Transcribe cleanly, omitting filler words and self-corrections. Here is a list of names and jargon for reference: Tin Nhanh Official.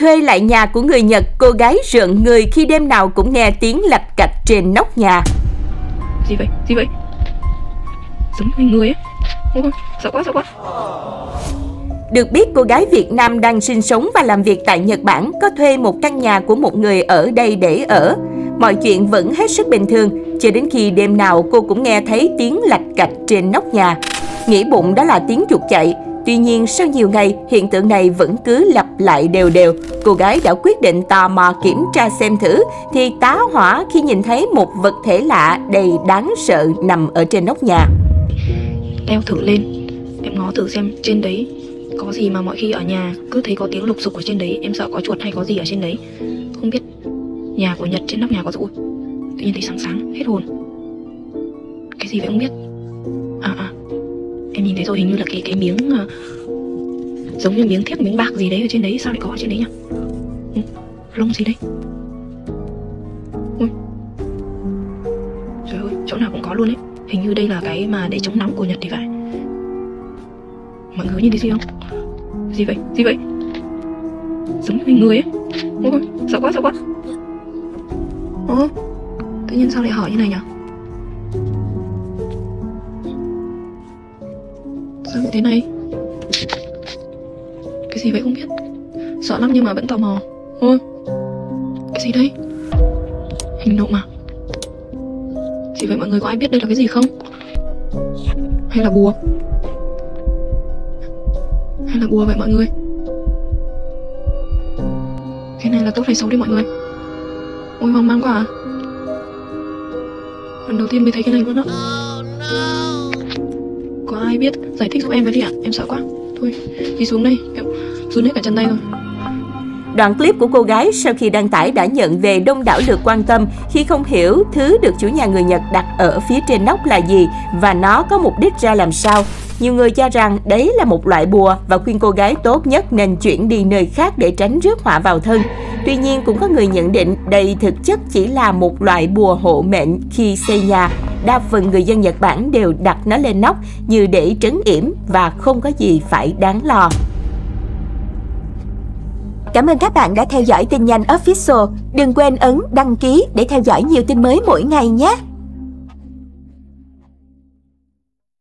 thuê lại nhà của người Nhật, cô gái rợn người khi đêm nào cũng nghe tiếng lạch cạch trên nóc nhà. Gì vậy? Gì vậy? Giống như người ấy. Ôi, sợ quá, sợ quá. Được biết, cô gái Việt Nam đang sinh sống và làm việc tại Nhật Bản có thuê một căn nhà của một người ở đây để ở. Mọi chuyện vẫn hết sức bình thường, cho đến khi đêm nào cô cũng nghe thấy tiếng lạch cạch trên nóc nhà. Nghĩ bụng đó là tiếng chuột chạy. Tuy nhiên, sau nhiều ngày, hiện tượng này vẫn cứ lặp lại đều đều. Cô gái đã quyết định tò mò kiểm tra xem thử thì tá hỏa khi nhìn thấy một vật thể lạ đầy đáng sợ nằm ở trên nóc nhà. Leo thử lên, em ngó thử xem trên đấy có gì mà mọi khi ở nhà cứ thấy có tiếng lục sục ở trên đấy. Em sợ có chuột hay có gì ở trên đấy. Không biết nhà của Nhật trên nóc nhà có gì. Tự nhiên thấy sáng sáng, hết hồn. Cái gì vậy không biết. Em nhìn thấy rồi, hình như là cái miếng giống như miếng thiếc, miếng bạc gì đấy ở trên đấy. Sao lại có ở trên đấy nhỉ? Lông gì đấy? Ui. Trời ơi, chỗ nào cũng có luôn đấy. Hình như đây là cái mà để chống nóng của Nhật thì phải. Mọi người nhìn thấy gì không? Gì vậy? Gì vậy? Giống như người ấy. Ôi, sợ quá, sợ quá. Ủa, tự nhiên sao lại hỏi như này nhỉ? Sao thế này? Cái gì vậy không biết. Sợ lắm nhưng mà vẫn tò mò. Ôi, cái gì đây? Hình nộm à? Gì vậy mọi người, có ai biết đây là cái gì không? Hay là bùa? Hay là bùa vậy mọi người? Cái này là tốt hay xấu đấy mọi người? Ôi hoang mang quá à. Lần đầu tiên mới thấy cái này luôn đó. Có ai biết giải thích giúp em với đi ạ? Em sợ quá. Thôi đi xuống đây, em run hết cả chân tay rồi. Đoạn clip của cô gái sau khi đăng tải đã nhận về đông đảo lượt quan tâm khi không hiểu thứ được chủ nhà người Nhật đặt ở phía trên nóc là gì và nó có mục đích ra làm sao. Nhiều người cho rằng đấy là một loại bùa và khuyên cô gái tốt nhất nên chuyển đi nơi khác để tránh rước họa vào thân. Tuy nhiên, cũng có người nhận định đây thực chất chỉ là một loại bùa hộ mệnh khi xây nhà. Đa phần người dân Nhật Bản đều đặt nó lên nóc như để trấn yểm và không có gì phải đáng lo. Cảm ơn các bạn đã theo dõi Tin Nhanh Official. Đừng quên ấn đăng ký để theo dõi nhiều tin mới mỗi ngày nhé!